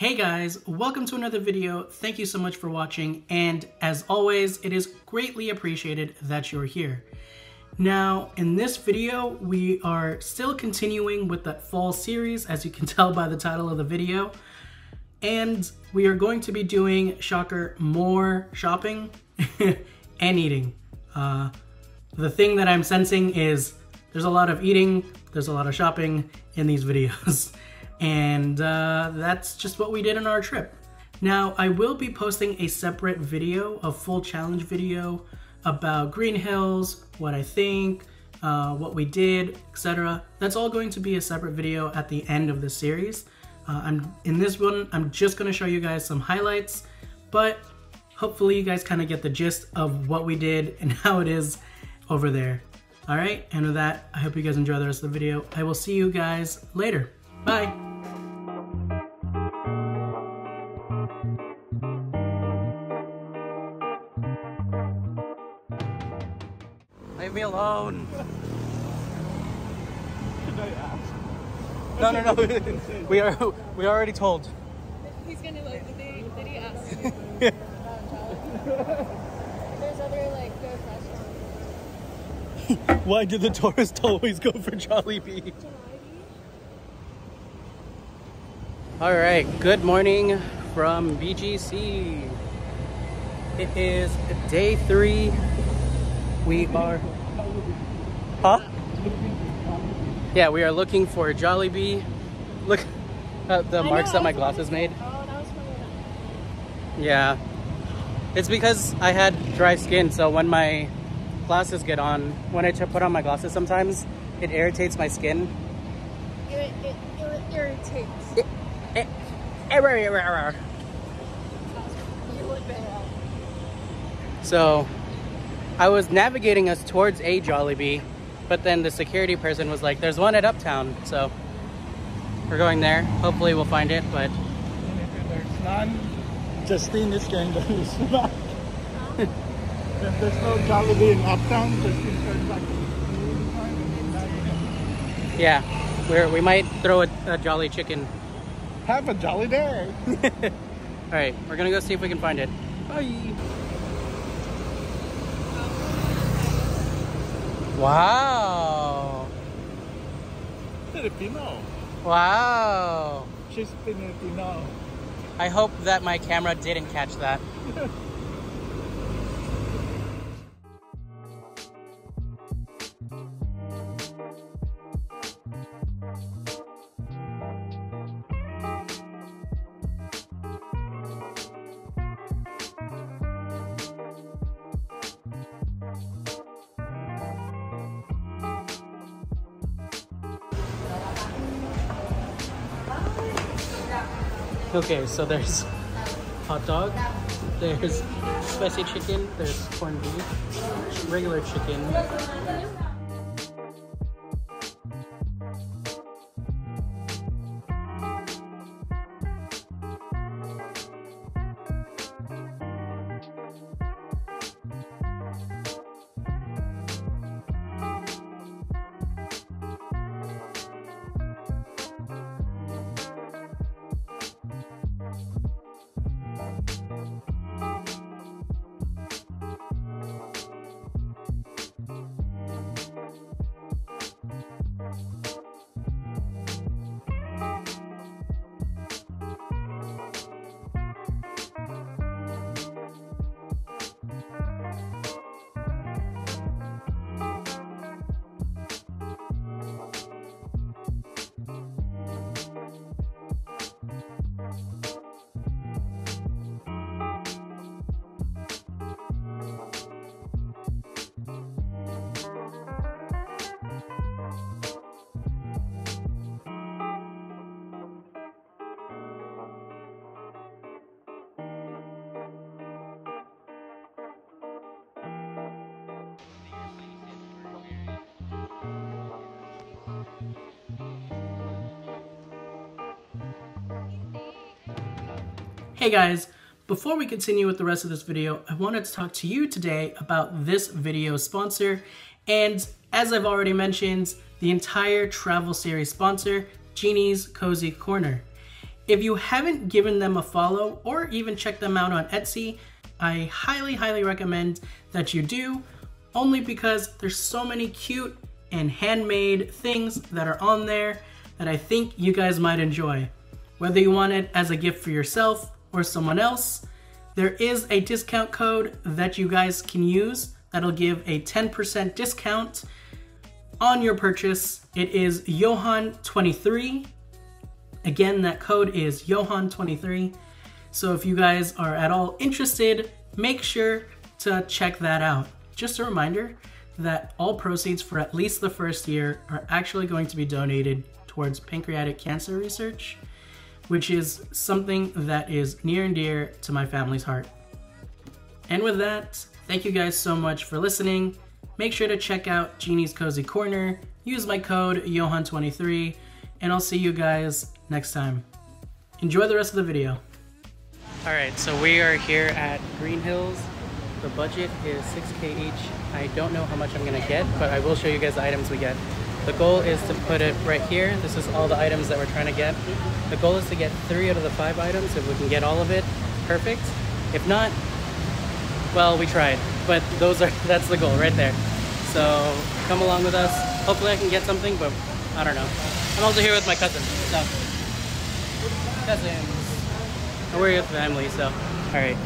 Hey guys, welcome to another video. Thank you so much for watching, and as always, it is greatly appreciated that you're here. Now, in this video, we are still continuing with that fall series, as you can tell by the title of the video, and we are going to be doing, shocker, more shopping and eating. The thing that I'm sensing is there's a lot of eating, there's a lot of shopping in these videos. And that's just what we did on our trip. Now, I will be posting a separate video, a full challenge video about Greenhills, what I think, what we did, etc. That's all going to be a separate video at the end of this series. In this one, I'm just gonna show you guys some highlights, but hopefully you guys kind of get the gist of what we did and how it is over there. All right, and with that, I hope you guys enjoy the rest of the video. I will see you guys later. Bye. Leave me alone. No, no, no. We already told. He's gonna like the day that he asked you about Jollibee. There's other like go restaurants. Why do the tourists always go for Jollibee? All right, good morning from BGC. It is day 3. We are, huh? Yeah, we are looking for a Jollibee. Look at the marks that my glasses made. Oh, that was funny. Yeah, it's because I had dry skin, so when my glasses get on, when I put on my glasses sometimes, it irritates my skin. It irritates. So I was navigating us towards a Jollibee, but then the security person was like, there's one at Uptown, so we're going there. Hopefully we'll find it, but if there's none, Justine is going to the snack. If there's no Jollibee in Uptown, Justine goes back to the yeah, we might throw a Jolly Chicken. Have a jolly day. All right, we're gonna go see if we can find it. Bye. Wow. Filipino. Wow. She's Filipino. I hope that my camera didn't catch that. Okay, so there's hot dog, there's spicy chicken, there's corned beef, regular chicken. Hey guys, before we continue with the rest of this video, I wanted to talk to you today about this video sponsor. And as I've already mentioned, the entire travel series sponsor, Genie's Cozy Corner. If you haven't given them a follow or even checked them out on Etsy, I highly recommend that you do, only because there's so many cute and handmade things that are on there that I think you guys might enjoy. Whether you want it as a gift for yourself or someone else, there is a discount code that you guys can use that'll give a 10% discount on your purchase. It is Johan23. Again, that code is Johan23. So if you guys are at all interested, make sure to check that out. Just a reminder that all proceeds for at least the first year are actually going to be donated towards pancreatic cancer research, which is something that is near and dear to my family's heart. And with that, thank you guys so much for listening. Make sure to check out Genie's Cozy Corner, use my code Johan23, and I'll see you guys next time. Enjoy the rest of the video. All right, so we are here at Greenhills. The budget is 6K each. I don't know how much I'm gonna get, but I will show you guys the items we get. The goal is to put it right here. This is all the items that we're trying to get. The goal is to get 3 out of the 5 items. If we can get all of it, perfect. If not, well, we tried. But that's the goal right there. So come along with us. Hopefully I can get something, but I don't know. I'm also here with my cousin. So, cousins. We're with family, so. All right,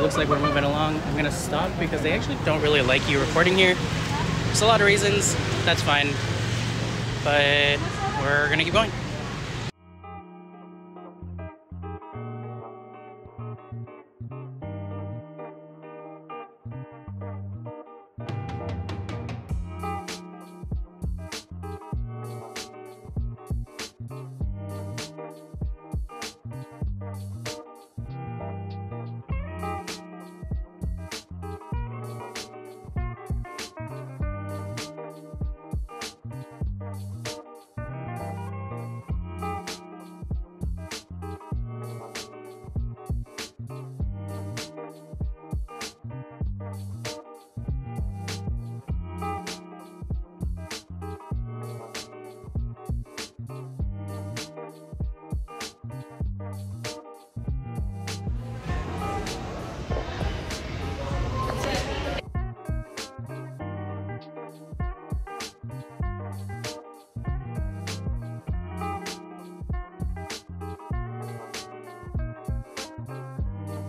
looks like we're moving along. I'm gonna stop because they actually don't really like you recording here. There's a lot of reasons, that's fine. But we're gonna keep going.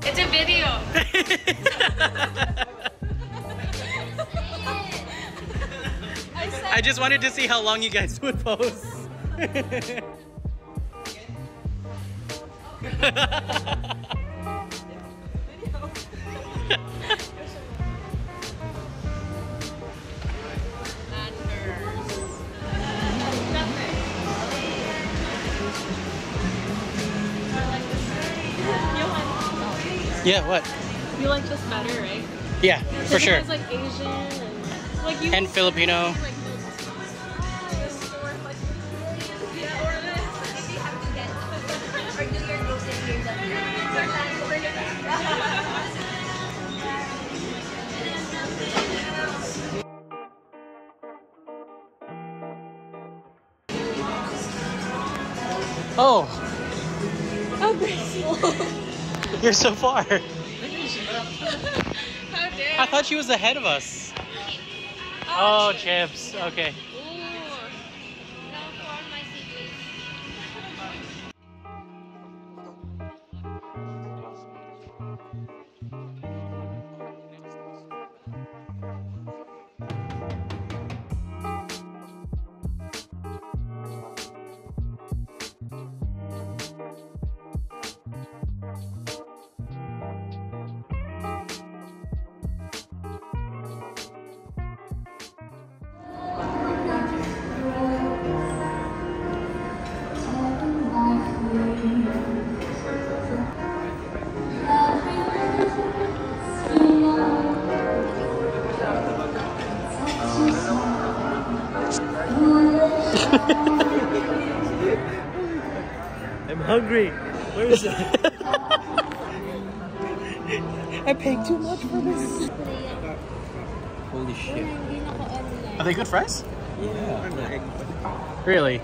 It's a video. I just wanted to see how long you guys would pose. Yeah, what? You like this better, right? Yeah, for sure. It's like Asian and Filipino. Oh. How graceful. You're so far. How dare. I thought she was ahead of us. Oh, chips. Okay. I'm hungry. Where is it? I paid too much for this. Holy shit. Are they good fries? Yeah. Really?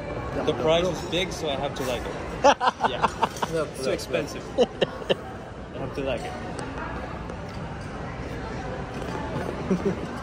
The price is big, so I have to like it. Yeah. No, it's too expensive. I have to like it.